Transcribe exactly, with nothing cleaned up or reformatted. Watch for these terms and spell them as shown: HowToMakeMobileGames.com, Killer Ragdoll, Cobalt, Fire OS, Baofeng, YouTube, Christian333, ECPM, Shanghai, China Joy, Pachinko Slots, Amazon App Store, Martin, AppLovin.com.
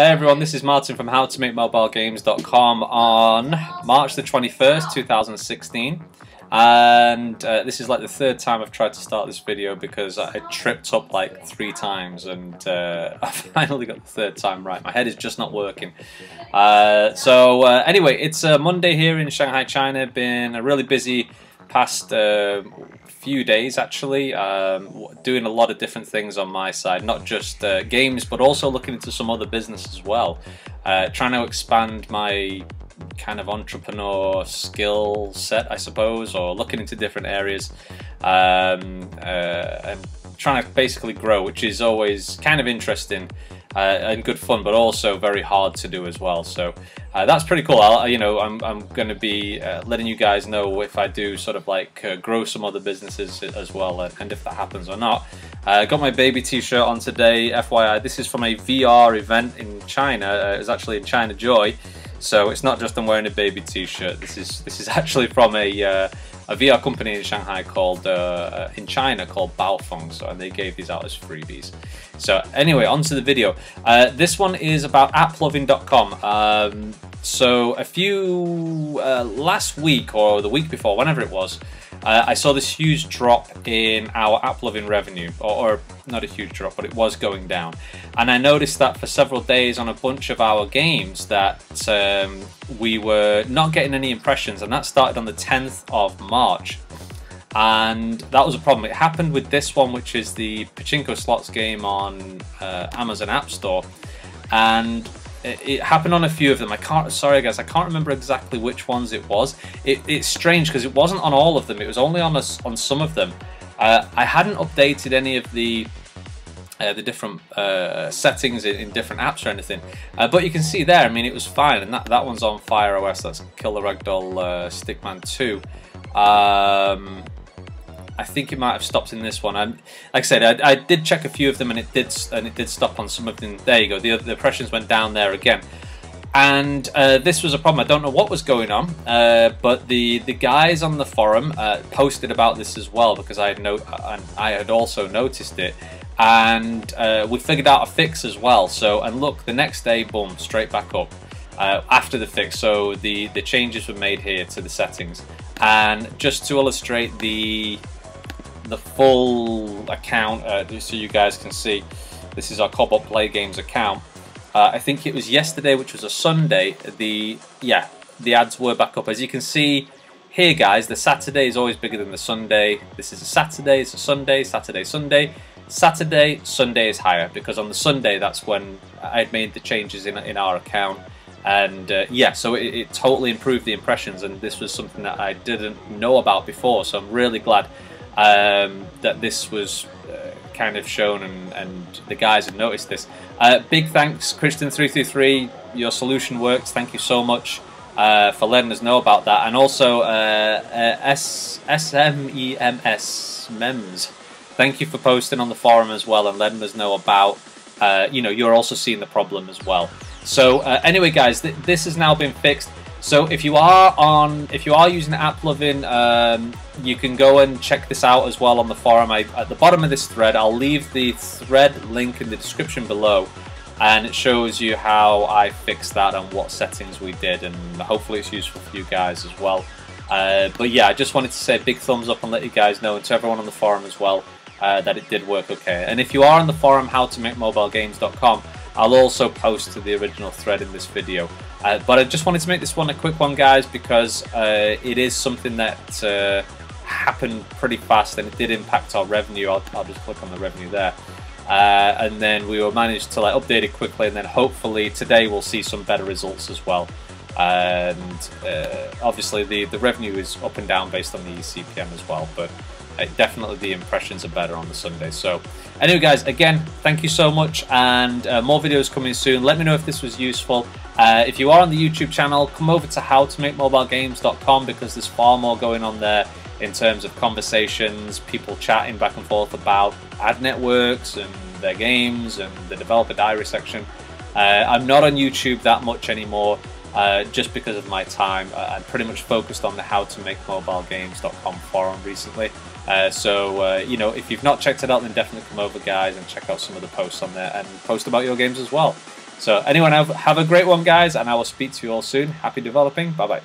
Hey everyone, this is Martin from How To Make Mobile Games dot com on March the twenty-first, two thousand sixteen. And uh, this is like the third time I've tried to start this video because I tripped up like three times and uh, I finally got the third time right. My head is just not working. Uh, so uh, anyway, it's uh, Monday here in Shanghai, China. Been a really busy past uh, few days actually, um, doing a lot of different things on my side, not just uh, games but also looking into some other business as well, uh, trying to expand my kind of entrepreneur skill set, I suppose, or looking into different areas, um, uh, and trying to basically grow, which is always kind of interesting uh, and good fun, but also very hard to do as well. So uh, that's pretty cool. I'll, you know, I'm, I'm going to be uh, letting you guys know if I do sort of like uh, grow some other businesses as well, and, and if that happens or not. I uh, got my baby t-shirt on today, F Y I. This is from a V R event in China. Uh, it was actually in China Joy. So it's not just I'm wearing a baby t-shirt. This is this is actually from a uh, a V R company in Shanghai called uh, in China called Baofeng. So, and they gave these out as freebies. So anyway, on to the video. Uh, this one is about app lovin dot com. Um, so a few uh, last week or the week before, whenever it was, uh, I saw this huge drop in our AppLovin revenue, or, or not a huge drop, but it was going down. And I noticed that for several days on a bunch of our games that um, we were not getting any impressions, and that started on the tenth of March. And that was a problem. It happened with this one, which is the Pachinko Slots game on uh, Amazon App Store. And it, it happened on a few of them. I can't, sorry guys, I can't remember exactly which ones it was. It, it's strange because it wasn't on all of them. It was only on, a, on some of them. Uh, I hadn't updated any of the Uh, the different uh, settings in, in different apps or anything, uh, but you can see there, I mean, it was fine, and that, that one's on Fire O S, that's Killer Ragdoll uh, Stickman two. um, I think it might have stopped in this one. I'm, like I said, I, I did check a few of them, and it did and it did stop on some of them. There you go, the, the impressions went down there again, and uh, this was a problem. I don't know what was going on, uh, but the the guys on the forum uh, posted about this as well, because I had no, and I had also noticed it. And uh, we figured out a fix as well. So, and look, the next day, boom, straight back up uh, after the fix. So the, the changes were made here to the settings. And just to illustrate the, the full account, uh, just so you guys can see, this is our Cobalt Play Games account. Uh, I think it was yesterday, which was a Sunday, the, yeah, the ads were back up. As you can see here, guys, the Saturday is always bigger than the Sunday. This is a Saturday, it's a Sunday, Saturday, Sunday. Saturday, Sunday is higher, because on the Sunday, that's when I had made the changes in, in our account. And uh, yeah, so it, it totally improved the impressions, and this was something that I didn't know about before. So I'm really glad um, that this was uh, kind of shown, and, and the guys have noticed this. Uh, big thanks, Christian three three three, your solution works. Thank you so much uh, for letting us know about that. And also uh, uh, S S M E M S, mems. Thank you for posting on the forum as well, and letting us know about, uh, you know, you're also seeing the problem as well. So uh, anyway, guys, th this has now been fixed. So if you are on, if you are using AppLovin, um, you can go and check this out as well on the forum. I, at the bottom of this thread, I'll leave the thread link in the description below, and it shows you how I fixed that and what settings we did, and hopefully it's useful for you guys as well. Uh, but yeah, I just wanted to say a big thumbs up and let you guys know, and to everyone on the forum as well, Uh, that it did work okay. And if you are on the forum, how to make mobile games dot com, I'll also post to the original thread in this video. Uh, but I just wanted to make this one a quick one, guys, because uh, it is something that uh, happened pretty fast, and it did impact our revenue. I'll, I'll just click on the revenue there. Uh, and then we will manage to like, update it quickly, and then hopefully today we'll see some better results as well. And uh, obviously the, the revenue is up and down based on the E C P M as well, but Uh, definitely the impressions are better on the Sunday. So anyway, guys, again, thank you so much, and uh, more videos coming soon. Let me know if this was useful. Uh, if you are on the YouTube channel, come over to how to make mobile games dot com, because there's far more going on there in terms of conversations, people chatting back and forth about ad networks and their games and the developer diary section. Uh, I'm not on YouTube that much anymore, Uh, just because of my time. uh, I'm pretty much focused on the how to make mobile games dot com forum recently, uh, so uh, you know, if you've not checked it out, then definitely come over, guys, and check out some of the posts on there, and post about your games as well. So anyone have, have a great one, guys, and I will speak to you all soon. Happy developing. Bye-bye.